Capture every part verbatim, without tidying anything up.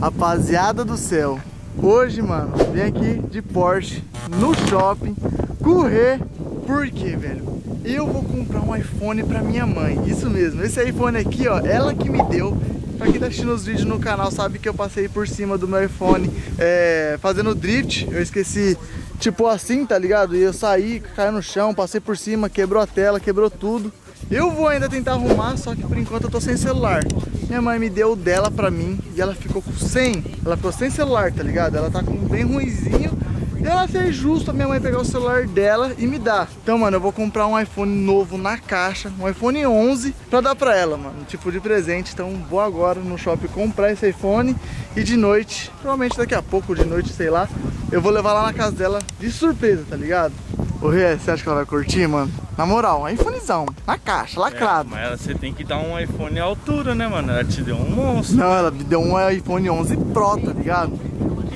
Rapaziada do céu, hoje, mano, vim aqui de Porsche no shopping correr. Por quê, velho? Eu vou comprar um iPhone pra minha mãe. Isso mesmo, esse iPhone aqui, ó, ela que me deu. Pra quem tá assistindo os vídeos no canal sabe que eu passei por cima do meu iPhone é, fazendo drift. Eu esqueci, tipo assim, tá ligado? E eu saí, caí no chão, passei por cima, quebrou a tela, quebrou tudo. Eu vou ainda tentar arrumar, só que por enquanto eu tô sem celular. Minha mãe me deu dela pra mim e ela ficou com sem. Ela ficou sem celular, tá ligado? Ela tá com bem ruinzinho. E ela fez justo a minha mãe pegar o celular dela e me dar. Então, mano, eu vou comprar um iPhone novo na caixa, um iPhone onze, pra dar pra ela, mano. Tipo de presente. Então, vou agora no shopping comprar esse iPhone. E de noite, provavelmente daqui a pouco, de noite, sei lá, eu vou levar lá na casa dela de surpresa, tá ligado? Ô, Rê, você acha que ela vai curtir, mano? Na moral, um iPhonezão, na caixa, lacrado. É, mas você tem que dar um iPhone à altura, né, mano? Ela te deu um monstro. Não, ela me deu um iPhone onze Pro, tá ligado? Que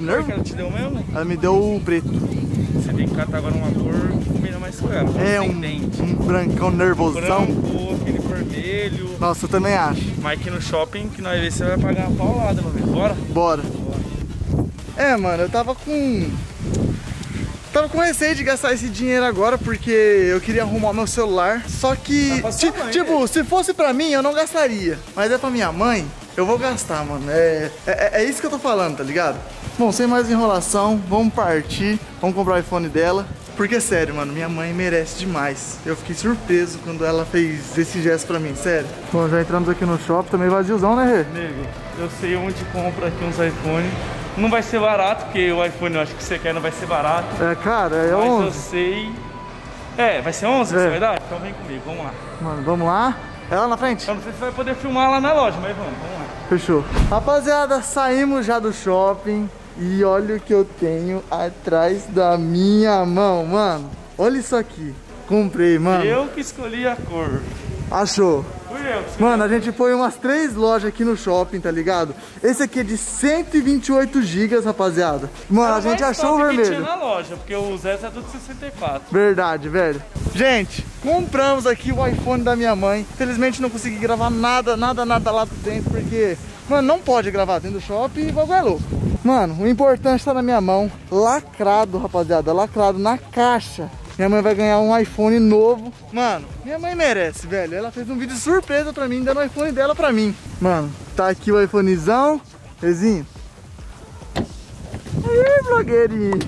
cor que ela te deu mesmo? Ela me deu o preto. Você tem que catar agora uma cor que combina mais com ela. É, um, um brancão nervosão. Branco, aquele vermelho. Nossa, eu também acho. Mas aqui no shopping, que nós vemos, você vai pagar uma paulada, mano. Bora? Bora. Bora. É, mano, eu tava com... Tava com receio de gastar esse dinheiro agora, porque eu queria arrumar meu celular. Só que, mãe, tipo, é. se fosse pra mim, eu não gastaria. Mas é pra minha mãe, eu vou gastar, mano. É, é, é isso que eu tô falando, tá ligado? Bom, sem mais enrolação, vamos partir. Vamos comprar o iPhone dela. Porque, sério, mano, minha mãe merece demais. Eu fiquei surpreso quando ela fez esse gesto pra mim, sério. Bom, já entramos aqui no shopping, também vaziozão, né, Rê? Nego, eu sei onde compra aqui uns iPhones. Não vai ser barato, porque o iPhone eu acho que você quer não vai ser barato. É, cara, é onze. Mas eu sei... É, vai ser onze, é. Você vai dar? Então vem comigo, vamos lá. Mano, vamos lá? É lá na frente? Eu não sei se vai poder filmar lá na loja, mas vamos, vamos lá. Fechou. Rapaziada, saímos já do shopping e olha o que eu tenho atrás da minha mão, mano. Olha isso aqui. Comprei, mano. Eu que escolhi a cor. Achou? Mano, a gente foi umas três lojas aqui no shopping, tá ligado? Esse aqui é de cento e vinte e oito gigas, rapaziada. Mano, a gente achou o vermelho. Tinha na loja, porque o Zé é do sessenta e quatro. Verdade, velho. Gente, compramos aqui o iPhone da minha mãe. Infelizmente não consegui gravar nada, nada, nada lá dentro, porque... Mano, não pode gravar dentro do shopping e o bagulho é louco. Mano, o importante tá na minha mão. Lacrado, rapaziada, lacrado na caixa. Minha mãe vai ganhar um iPhone novo. Mano, minha mãe merece, velho. Ela fez um vídeo surpresa pra mim, dando o iPhone dela pra mim. Mano, tá aqui o iPhonezão. Rezinho. Aí, blogueirinho.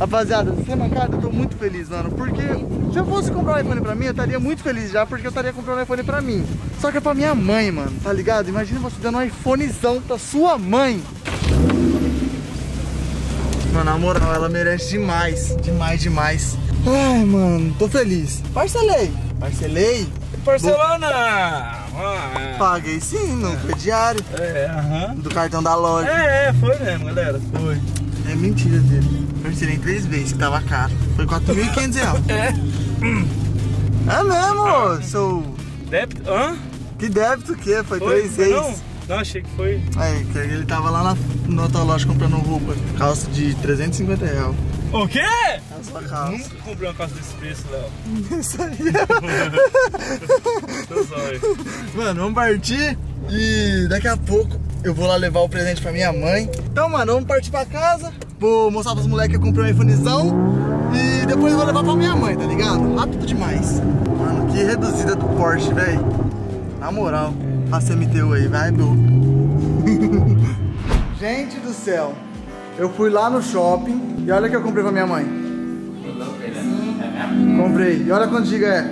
Rapaziada, sem mancada, eu tô muito feliz, mano. Porque se eu fosse comprar um iPhone pra mim, eu estaria muito feliz já, porque eu estaria comprando um iPhone pra mim. Só que é pra minha mãe, mano, tá ligado? Imagina você dando um iPhonezão pra sua mãe. Mano, na moral, ela merece demais, demais, demais. Ai, mano, tô feliz. Parcelei. Parcelei? Parcelou não. Paguei sim, não foi diário. É, aham. Do cartão da loja. É, foi mesmo, galera, foi. É mentira dele. Parcelei três vezes, que tava caro. Foi quatro mil e quinhentos reais. É? É mesmo, sou... Débito, hã? Que débito o quê? Foi três vezes. Não, achei que foi. Aí, que ele tava lá na, na outra loja comprando roupa. Calça de trezentos e cinquenta reais. O quê? A sua calça. Nunca comprei uma calça desse preço, Léo. Isso aí. Tô zóio. Mano, vamos partir e daqui a pouco eu vou lá levar o presente pra minha mãe. Então, mano, vamos partir pra casa. Vou mostrar pros moleques que eu comprei um iPhonezão. E depois eu vou levar pra minha mãe, tá ligado? Rápido demais. Mano, que reduzida do Porsche, velho. Na moral. A C M T U aí, vai, meu. Gente do céu, eu fui lá no shopping e olha o que eu comprei pra minha mãe. Comprei. E olha quanto giga é?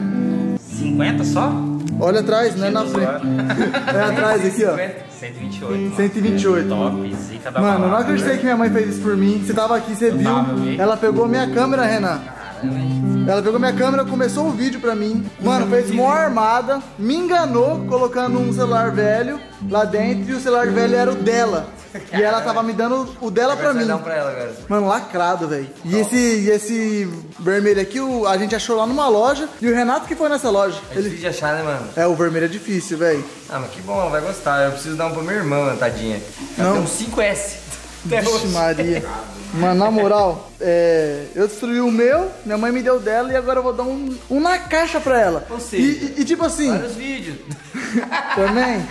cinquenta só? Olha atrás, não é na frente. É atrás aqui, ó. cento e vinte e oito. cento e vinte e oito. Top, zica da balada. Mano, não acreditei que minha mãe fez isso por mim. Você tava aqui, você viu. Ela pegou minha câmera, Renan. Ela pegou minha câmera, começou o vídeo pra mim. Mano, fez mó armada, me enganou colocando um celular velho lá dentro e o celular velho era o dela. E ela tava me dando o dela pra mim. Mano, lacrado, velho. E esse, esse vermelho aqui o, a gente achou lá numa loja e o Renato que foi nessa loja. É difícil de achar, né, mano? É, o vermelho é difícil, velho. Ah, mas que bom, ela vai gostar. Eu preciso dar um pra minha irmã, tadinha. Ela tem um cinco S. Vixe Maria. Mano, na moral, é, eu destruí o meu, minha mãe me deu dela e agora eu vou dar um, um na caixa pra ela. Ou seja, e, e, e tipo assim... Vários vídeos. Também.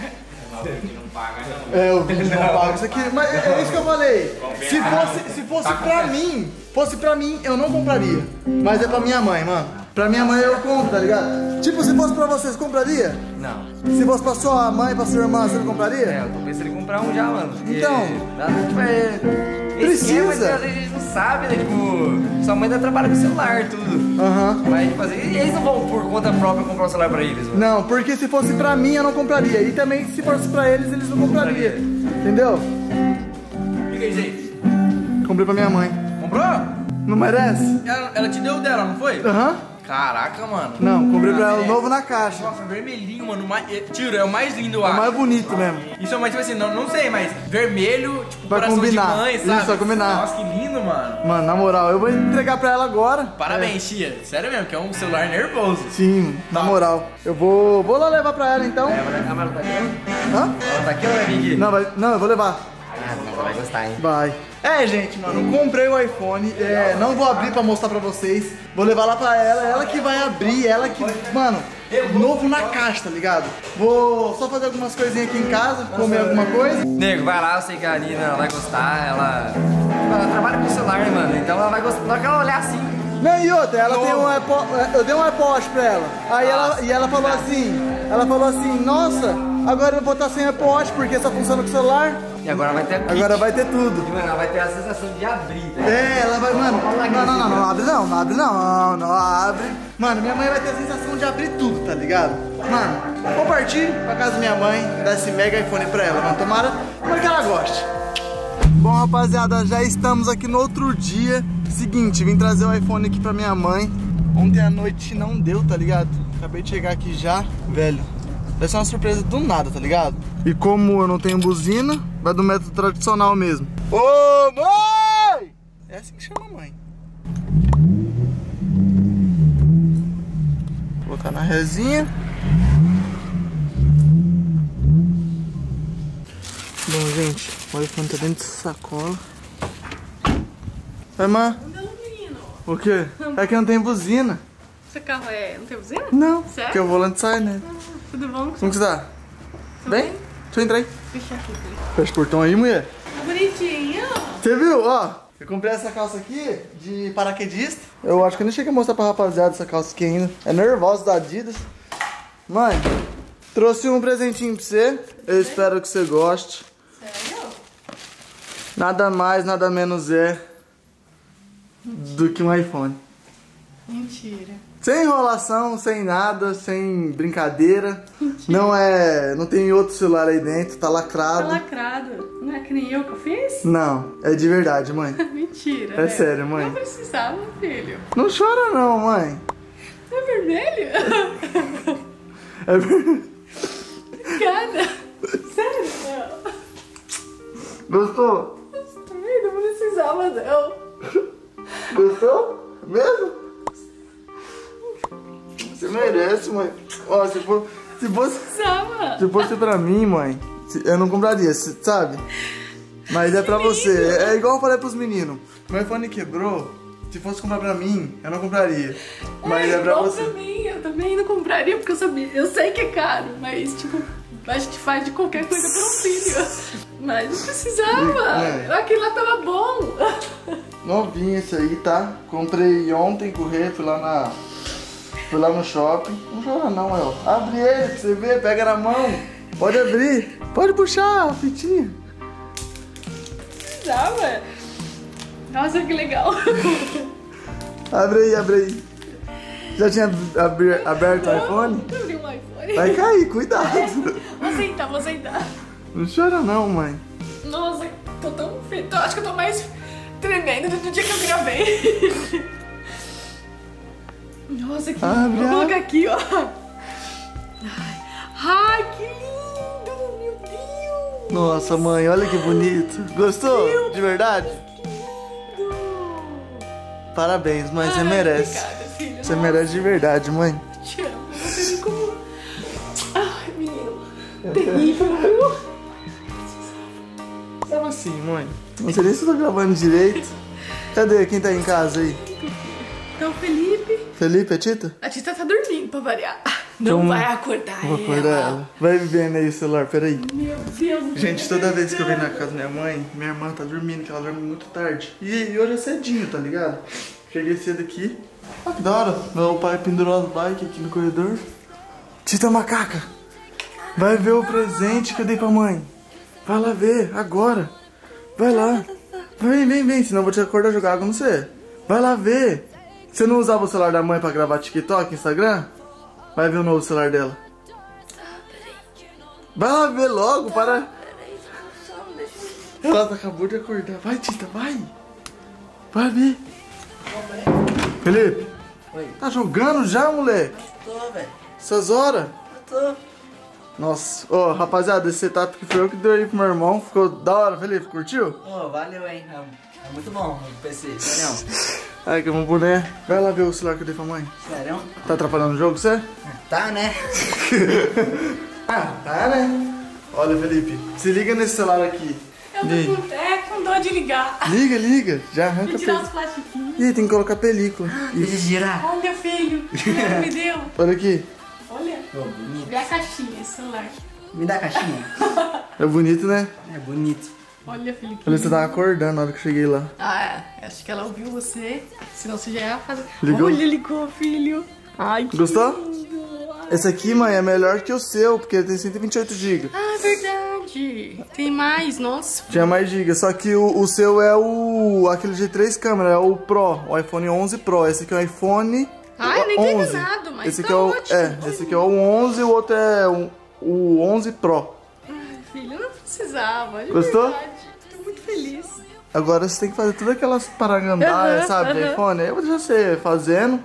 vídeo não paga, não. É, o vídeo não, não paga isso aqui. Paga, mas é, é isso que eu falei. Se fosse, se fosse tá pra mim, fosse pra mim, eu não compraria. Mas é pra minha mãe, mano. Pra minha mãe eu compro, tá ligado? Tipo, se fosse pra vocês, compraria? Não. Se fosse pra sua mãe, pra sua irmã, você não compraria? É, eu tô pensando em comprar um já, mano. Então. É, precisa. Mas às vezes a gente não sabe, né? Tipo, sua mãe ainda trabalha com celular, tudo. Aham. Uhum. Mas, tipo assim, eles não vão por conta própria comprar um celular pra eles, mano. Não, porque se fosse pra mim, eu não compraria. E também, se fosse pra eles, eles não comprariam. Entendeu? Fica aí, gente. Comprei pra minha mãe. Comprou? Não merece? Ela, ela te deu o dela, não foi? Aham. Uhum. Caraca, mano. Não, comprei pra ela novo na caixa. Nossa, vermelhinho, mano. Mais, tiro, é o mais lindo, eu acho. É o mais bonito ah, mesmo. Isso é mais, tipo assim, não, não sei, mas vermelho, tipo, vai coração combinar. De mãe, sabe? Isso, vai combinar. Nossa, que lindo, mano. Mano, na moral, eu vou entregar pra ela agora. Parabéns, é. Tia. Sério mesmo, que é um celular nervoso. Sim, tá. Na moral. Eu vou, vou lá levar pra ela, então. É, mas ela tá aqui. Hã? Ela tá aqui ou vai vir? Não, vai, não, eu vou levar. Ah, você vai gostar, hein? Vai. É, gente, mano, comprei o iPhone, é, não vou abrir pra mostrar pra vocês. Vou levar lá pra ela, ela que vai abrir, ela que... Mano, novo na caixa, tá ligado? Vou só fazer algumas coisinhas aqui em casa, comer alguma coisa. Nego, vai lá, eu sei que a Alina vai gostar, ela... Ela trabalha com o celular, né, mano? Então ela vai gostar, na hora que ela olhar assim... Não, e outra, ela tem um iPod, eu dei um iPod pra ela. Aí ela, e ela falou assim, ela falou assim, nossa, agora eu vou estar sem iPod porque só funciona com o celular. E agora vai ter Agora vai ter tudo. E, mano, ela vai ter a sensação de abrir, tá? É, ela vai, mano. Não, não, não, não abre não, não abre não, não abre. Mano, minha mãe vai ter a sensação de abrir tudo, tá ligado? Mano, compartilhe pra casa da minha mãe, dá esse mega iPhone pra ela, mano. Tomara, tomara que ela goste. Bom, rapaziada, já estamos aqui no outro dia. Seguinte, vim trazer o iPhone aqui pra minha mãe. Ontem à noite não deu, tá ligado? Acabei de chegar aqui já, velho. Vai ser uma surpresa do nada, tá ligado? E como eu não tenho buzina, vai do método tradicional mesmo. Ô, mãe! É assim que chama a mãe. Vou colocar na resinha. Bom, gente, o iPhone tá dentro de sacola. Vai, mãe. O quê? É que não tem buzina. Seu carro é... não tem buzina? Não, certo? Porque o volante sai, né? Ah, tudo bom? Como que você tá? Bem? bem? Deixa eu entrar aí. Fecha aqui. Fecha o portão aí, mulher. Bonitinho. Você viu? Ó, eu comprei essa calça aqui de paraquedista. Eu acho que eu nem cheguei a mostrar pra rapaziada essa calça aqui ainda. É nervosa da Adidas. Mãe, trouxe um presentinho pra você. Eu espero que você goste. Sério? Nada mais, nada menos é... Mentira. Do que um iPhone. Mentira. Sem enrolação, sem nada, sem brincadeira. Mentira. Não é, não tem outro celular aí dentro, tá lacrado. Tá lacrado? Não é que nem eu que eu fiz? Não, é de verdade, mãe. Mentira. É, né? Sério, mãe. Não precisava, filho. Não chora não, mãe. É vermelho? É vermelho. Obrigada. Sério, não. Gostou? Gostei, não precisava não. Gostou? Mesmo? Você merece, mãe. Ó, se for, se fosse, se fosse pra mim, mãe, eu não compraria, sabe? Mas é pra você. É igual eu falei pros meninos. Meu iPhone quebrou. Se fosse comprar pra mim, eu não compraria. Mas é, é pra você. Pra mim, eu também não compraria, porque eu sabia. Eu sei que é caro, mas tipo, a gente faz de qualquer coisa pra um filho. Mas não precisava. É. Aquilo lá tava bom. Novinho esse aí, tá? Comprei ontem, correr, fui lá na... Fui lá no shopping. Não chora não, El. Abre ele pra você ver, pega na mão. Pode abrir. Pode puxar a fitinha. Já, ué. Nossa, que legal. Abre aí, abre aí. Já tinha abri aberto não, o iPhone? Nunca abri um iPhone. Vai cair, cuidado. É. Vou sentar, vou sentar. Não chora não, mãe. Nossa, tô tão feio. Acho que eu tô mais tremendo do dia que eu gravei. Nossa, que lindo. Vou colocar aqui, ó. Ai. Ai, que lindo, meu Deus. Nossa, mãe, olha que bonito. Gostou? Meu de verdade? Que lindo. Parabéns, mãe, você merece. Obrigada, filho. Você merece de verdade, mãe. Eu te amo, eu não sei como... Ai, menino. Terrível, viu? Tava assim, mãe. Não sei nem se eu tô gravando direito. Cadê quem tá em casa aí? Então, Felipe... Felipe, a Tita? A Tita tá dormindo, pra variar. Não então, vai acordar vou acordar ela. ela. Vai vendo aí o celular, peraí. Meu Deus. Gente, toda vez que eu venho na casa da minha mãe, minha irmã tá dormindo, que ela dorme muito tarde. E, e hoje é cedinho, tá ligado? Cheguei cedo aqui. Ah, que da hora. Meu pai pendurou as bikes aqui no corredor. Tita Macaca, vai ver o presente que eu dei pra mãe. Vai lá ver, agora. Vai lá. Vem, vem, vem, senão eu vou te acordar e jogar água no você. Vai lá ver. Você não usava o celular da mãe pra gravar TikTok, Instagram? Vai ver o novo celular dela. Vai lá ver logo, para. Ela acabou de acordar. Vai, Tita, vai. Vai ver. Felipe, oi. Tá jogando já, moleque? Eu tô, velho. Essas horas? Eu tô. Nossa, ó, oh, rapaziada, esse setup que foi eu que dei aí pro meu irmão. Ficou da hora, Felipe, curtiu? Ó, oh, valeu, hein, Ramon. É muito bom o P C, valeu. Ai, que bom boné. Vai lá ver o celular que eu dei pra mãe. Sério? Tá atrapalhando o jogo, você? Tá, né? Ah, tá, né? Olha, Felipe, se liga nesse celular aqui. Eu liga. Tô com é, com dó de ligar. Liga, liga, já arranca. Vou tirar os plastiquinhos. Ih, tem que colocar película. Deixa girar. Olha, filho, meu me deu. Olha aqui. Olha, oh, vê a caixinha, esse celular. Me dá a caixinha. É bonito, né? É bonito. Olha, Felipe. Olha, você tava acordando na hora que eu cheguei lá. Ah, é. Acho que ela ouviu você. Senão você já ia fazer. Ligou? Olha, ligou, filho. Ai, que gostou? Lindo. Esse aqui, mãe, é melhor que o seu, porque ele tem cento e vinte e oito gigas. Ah, verdade. Tem mais, nossa. Tinha mais gigas, só que o, o seu é o... Aquele de três câmeras, é o Pro. O iPhone onze Pro. Esse aqui é o iPhone... Ah, eu nem entendi nada, mas esse tá é o, ótimo. É, esse aqui é o onze, o outro é o, o onze Pro. Ai, filho, eu não precisava, de gostou? Verdade. Tô muito feliz. Agora você tem que fazer todas aquelas paragandadas, uhum, sabe, uhum. de iPhone. Eu vou deixar você fazendo.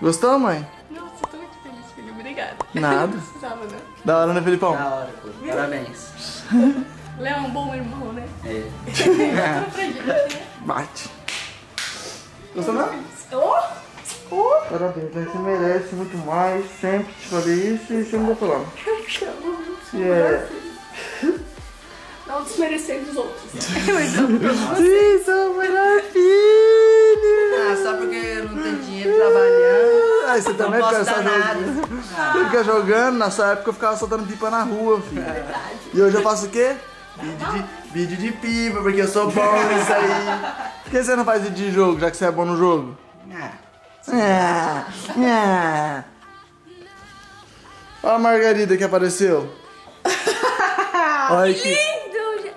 Gostou, mãe? Nossa, eu tô muito feliz, filho. Obrigada. Nada. Não precisava, né? Da hora, né, Felipão? Da hora, pô. Parabéns. Léo é um bom irmão, né? É. Bate. Gostou, não? Oh! Uh, Parabéns, né? Você merece muito mais, sempre te falei isso e você não vai falar. Yeah. Não desmerecer dos outros. Isso, é o melhor filho! Ah, só porque eu não tenho dinheiro trabalhando. Ah, você também fica só jogando. Você fica jogando, nessa época eu ficava soltando pipa na rua, filho. É verdade. E hoje eu faço o quê? Vídeo de, vídeo de pipa, porque eu sou bom nisso aí. Por que você não faz vídeo de jogo, já que você é bom no jogo? Ah. Ah, ah. Olha a Margarida que apareceu. Olha que lindo!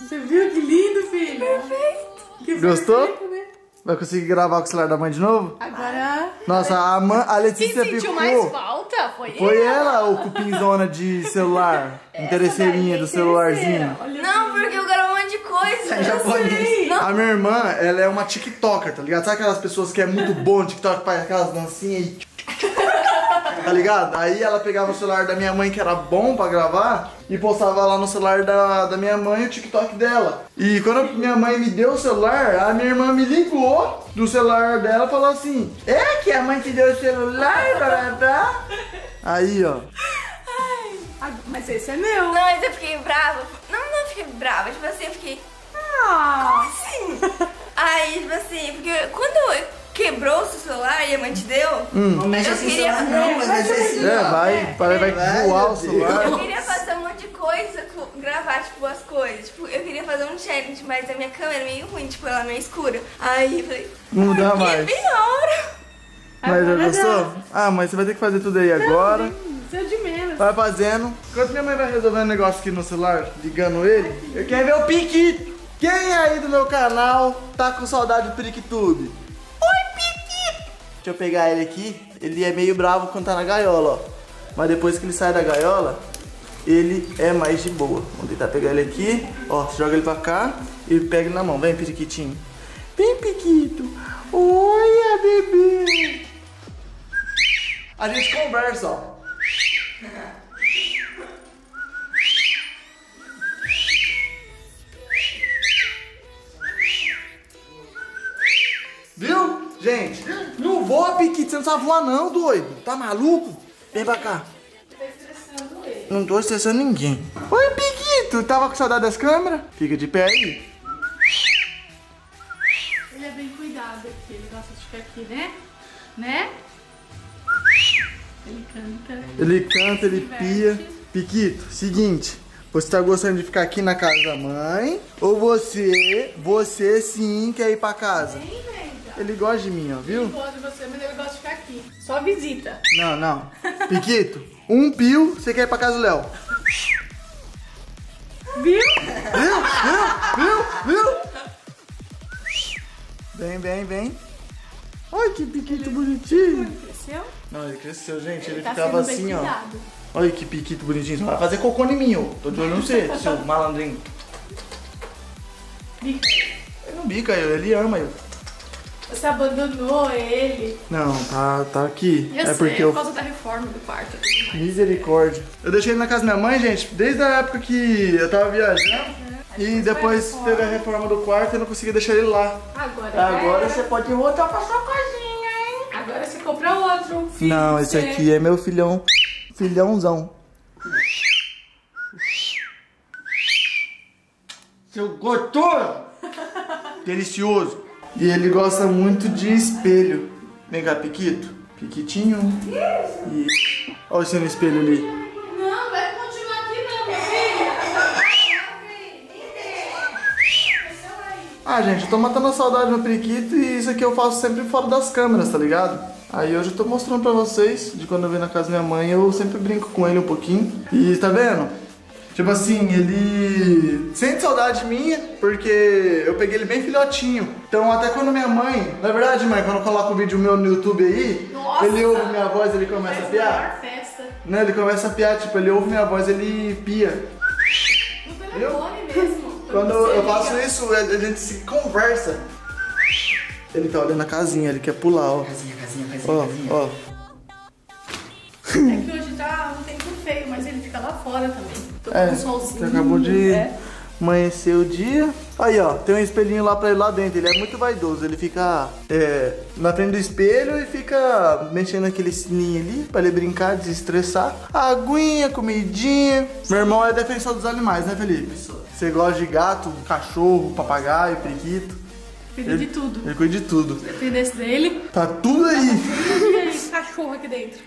Você viu que lindo, filho? Perfeito! Que gostou? Perfeito, né? Vai conseguir gravar com o celular da mãe de novo? Agora... Nossa, a, man, a Letícia ficou... Quem sentiu mais falta foi ela. Foi ela, o cupinzona de celular. Interesseirinha do celularzinho. Não, porque eu gravei um monte de coisa. É japonês. A minha irmã, ela é uma TikToker, tá ligado? Sabe aquelas pessoas que é muito bom no TikTok, faz aquelas dancinhas e... Tá ligado? Aí ela pegava o celular da minha mãe, que era bom pra gravar, e postava lá no celular da, da minha mãe o TikTok dela. E quando a minha mãe me deu o celular, a minha irmã me ligou do celular dela e falou assim: é que a mãe te deu o celular, blá, blá. Aí, ó. Ai, mas esse é meu. Não, mas eu fiquei brava. Não, não fiquei brava, tipo assim, eu fiquei... Ah. Como assim? Aí, tipo assim, porque quando... Eu... Quebrou o seu celular e a mãe te deu? Hum. Não mexe assim queria... celular não, mas mexe assim é, vai, é. Vai, vai, vai voar o celular. Eu queria fazer um monte de coisa, gravar, tipo, as coisas. Tipo, eu queria fazer um challenge, mas a minha câmera é meio ruim, tipo, ela é meio escura. Aí eu falei, não dá mais. Que pior! Mas já gostou? Ah, mas você vai ter que fazer tudo aí agora. Isso é de menos. Vai fazendo. Enquanto minha mãe vai resolvendo um negócio aqui no celular, ligando ele, eu quero ver o Piriquito. Quem aí do meu canal tá com saudade do PirikiTube? Deixa eu pegar ele aqui, ele é meio bravo quando tá na gaiola, ó. Mas depois que ele sai da gaiola, ele é mais de boa. Vamos tentar pegar ele aqui, ó, joga ele pra cá e pega ele na mão. Vem, Piriquitinho. Vem, Piriquito. Olha, bebê. A gente conversa, ó. Viu? Gente, não voa, Piriquito, você não sabe voar não, doido. Tá maluco? Vem pra cá. Tá estressando ele. Não tô estressando ninguém. Oi, Piriquito, tava com saudade das câmeras? Fica de pé aí. Ele é bem cuidado aqui, ele gosta de ficar aqui, né? Né? Ele canta. Ele canta, ele pia. Piquito, seguinte. Você tá gostando de ficar aqui na casa da mãe? Ou você, você sim, quer ir pra casa? Sim, velho. Ele gosta de mim, ó, viu? Ele gosta de você, mas ele gosta de ficar aqui. Só visita. Não, não. Piquito, um pio, você quer ir pra casa do Léo. Viu? Viu? Viu? Viu? Viu? Vem, vem, vem. Olha que piquito ele, bonitinho. Ele cresceu? Não, ele cresceu, gente. Ele, ele tá ficava assim, cuidado. Ó. Olha que piquito bonitinho. Você vai fazer cocô em mim, ó. Tô de olho no você, seu malandrinho. Bica. Ele não bica, ele ama eu. Você abandonou ele. Não, tá, tá aqui. Eu é sei, porque por causa eu... da reforma do quarto. Misericórdia. Eu deixei ele na casa da minha mãe, gente, desde a época que eu tava viajando. E depois teve a reforma do quarto e eu não consegui deixar ele lá. Agora, Agora é. você pode voltar pra sua casinha, hein? Agora você compra outro. Filho não, esse ser. aqui é meu filhão. Filhãozão. Seu gostoso! Delicioso. E ele gosta muito de espelho. Vem cá, Piquito. Piquitinho. Isso. E... olha o seu espelho ali. Ah, gente, eu tô matando a saudade do Piriquito e isso aqui eu faço sempre fora das câmeras, tá ligado? Aí hoje eu tô mostrando pra vocês de quando eu venho na casa da minha mãe, eu sempre brinco com ele um pouquinho. E tá vendo? Tipo assim, ele sente saudade minha, porque eu peguei ele bem filhotinho. Então até quando minha mãe... Na verdade, mãe, quando eu coloco o vídeo meu no YouTube aí, nossa, ele ouve minha voz, ele começa a piar. Festa. Não, ele começa a piar, tipo, ele ouve minha voz, ele pia. No telefone mesmo. Quando eu faço isso, a gente se conversa. Ele tá olhando a casinha, ele quer pular, ó. Casinha, casinha, casinha, ó, casinha. Ó. É que hoje tá um tempo feio, mas ele fica lá fora também. Tô com é, um solzinho. Acabou de é. amanhecer o dia. Aí, ó, tem um espelhinho lá pra ele lá dentro. Ele é muito vaidoso, ele fica é, na frente do espelho e fica mexendo aquele sininho ali pra ele brincar, desestressar. Aguinha, comidinha. Meu irmão é defensor dos animais, né, Felipe? Você gosta de gato, cachorro, papagaio, periquito? Cuida de tudo. Ele cuida de tudo. Se dependesse dele... tá tudo aí. Tá tudo aí, cachorro aqui dentro.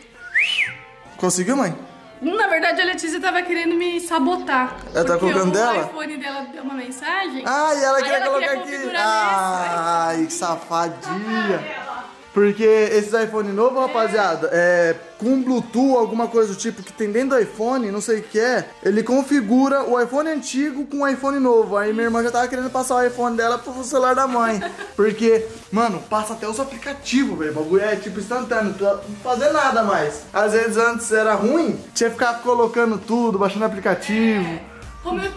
Conseguiu, mãe? Na verdade, a Letícia tava querendo me sabotar. Ela tá colocando dela? O iPhone dela deu uma mensagem. Ah, e ela queria ela colocar aqui. Ah, ai, que safadinha. Porque esses iPhone novo, rapaziada, é com Bluetooth, alguma coisa do tipo que tem dentro do iPhone, não sei o que é, ele configura o iPhone antigo com o iPhone novo. Aí minha irmã já tava querendo passar o iPhone dela pro celular da mãe. Porque, mano, passa até os aplicativos, velho. O bagulho é tipo instantâneo, não fazer nada mais. Às vezes antes era ruim, tinha que ficar colocando tudo, baixando aplicativo. É, como eu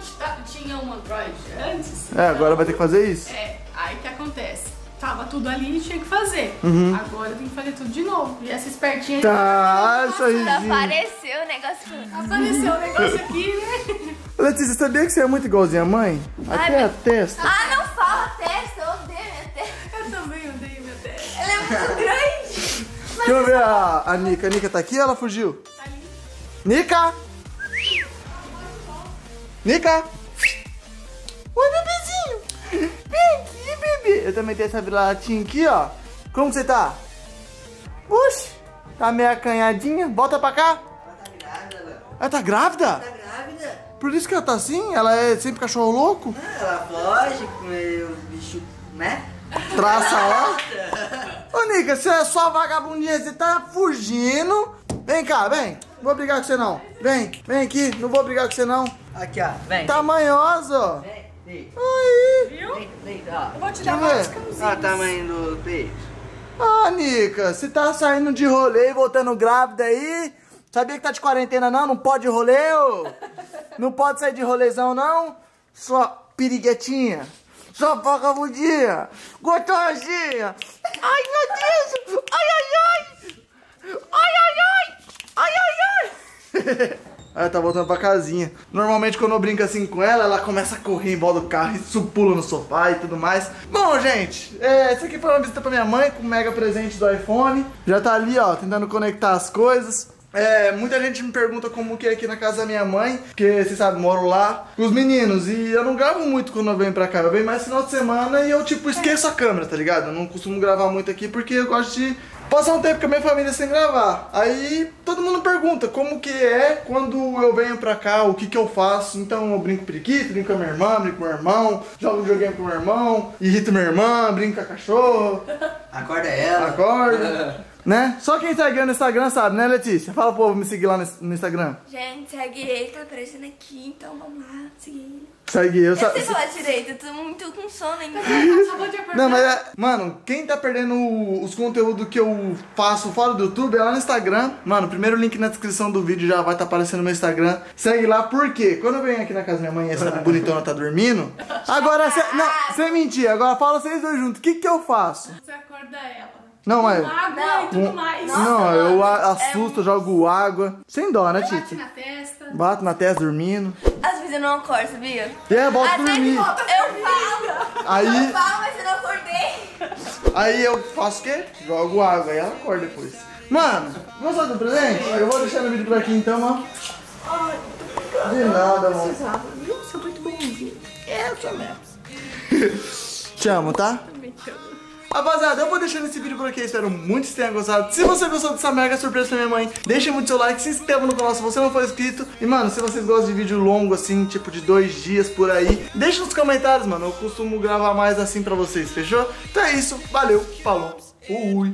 tinha um Android antes. É, agora vai ter que fazer isso? É, aí que acontece. Tava tudo ali e tinha que fazer. Uhum. Agora eu tenho que fazer tudo de novo. E essa espertinha... tá, aí, sorrisinho. Apareceu o negócio. Apareceu o negócio aqui, né? Letícia, sabia que você é muito igualzinha à mãe? Ai, até meu... a testa. Ah, não fala testa. Eu odeio minha testa. Eu também odeio minha testa. Ela é muito grande. Deixa eu ver a, a Nica. A Nica tá aqui ou ela fugiu? Tá ali. Nica! Nica! Oi, bebezinho. Vem aqui. Eu também tenho essa vira-latinha aqui, ó. Como que você tá? Puxa, tá meio acanhadinha. Volta pra cá. Ela tá grávida, mano. Ela tá grávida? Ela tá grávida. Por isso que ela tá assim? Ela é sempre cachorro louco? Não, ela foge com o bicho, né? Traça ó. Ô, Nica, você é só vagabundinha. Você tá fugindo. Vem cá, vem. Não vou brigar com você, não. Vem, vem aqui. Não vou brigar com você, não. Aqui, ó. Vem. Tamanhosa. Vem. Oi! Viu? Eu vou te dar vários cãozinhos. Olha o tamanho do peixe. Ah, Nica, você tá saindo de rolê e voltando grávida aí? Sabia que tá de quarentena não? Não pode ir rolê? Ô? Não pode sair de rolezão não? Sua piriguetinha. Sua vagabundinha. Gostosinha. Ai, meu Deus! Ai, ai, ai! Ai, ai, ai! Ai, ai, ai! Ela tá voltando pra casinha. Normalmente quando eu brinco assim com ela, ela começa a correr em volta do carro e supula no sofá e tudo mais. Bom, gente, é, isso aqui foi uma visita pra minha mãe com um mega presente do iPhone. Já tá ali, ó, tentando conectar as coisas. É, muita gente me pergunta como que é aqui na casa da minha mãe, porque, você sabe, moro lá com os meninos, e eu não gravo muito quando eu venho pra cá. Eu venho mais final de semana e eu, tipo, esqueço a câmera, tá ligado? Eu não costumo gravar muito aqui porque eu gosto de Passa um tempo com a minha família sem gravar, aí todo mundo pergunta como que é quando eu venho pra cá, o que que eu faço. Então eu brinco periquito, brinco com a minha irmã, brinco com meu irmão, jogo videogame com meu irmão, irrito minha irmã, brinco com a cachorro. Acorda ela. Acorda. Né? Só quem tá ganhando Instagram sabe, né, Letícia? Fala pro povo me seguir lá no Instagram. Gente, segue ele, tá aparecendo aqui, então vamos lá, seguir ele. Segue eu. Eu sei falar direito, eu tô muito com sono ainda. Não, mas é... Mano, quem tá perdendo os conteúdos que eu faço fora do YouTube é lá no Instagram. Mano, primeiro link na descrição do vídeo já vai tá aparecendo no meu Instagram. Segue lá, porque quando eu venho aqui na casa da minha mãe, essa bonitona tá dormindo. Agora, cê... não, sem mentir, agora fala vocês dois juntos, o que que eu faço? Você acorda ela. Não, mas... água e tudo mais. Nossa, não, eu assusto, é um... jogo água. Sem dó, né, Titi? Bate na testa. Bato na testa dormindo. Às vezes eu não acordo, sabia? É, volto a dormir. Eu falo. Aí... Eu falo, mas eu não acordei. Aí eu faço o quê? Jogo água, aí ela acorda depois. Mano, vamos lá do presente? Eu vou deixar meu vídeo por aqui então, ó. Ai, tô de nada, mano. Você é muito bonzinho. É, eu sou mesmo. Te amo, tá? Também te amo. Rapaziada, eu vou deixando esse vídeo por aqui, espero muito que vocês tenham gostado. Se você gostou dessa mega surpresa da minha mãe, deixa muito seu like, se inscreva no canal se você não for inscrito. E mano, se vocês gostam de vídeo longo assim, tipo de dois dias por aí, deixa nos comentários, mano, eu costumo gravar mais assim pra vocês, fechou? Então é isso, valeu, falou, fui.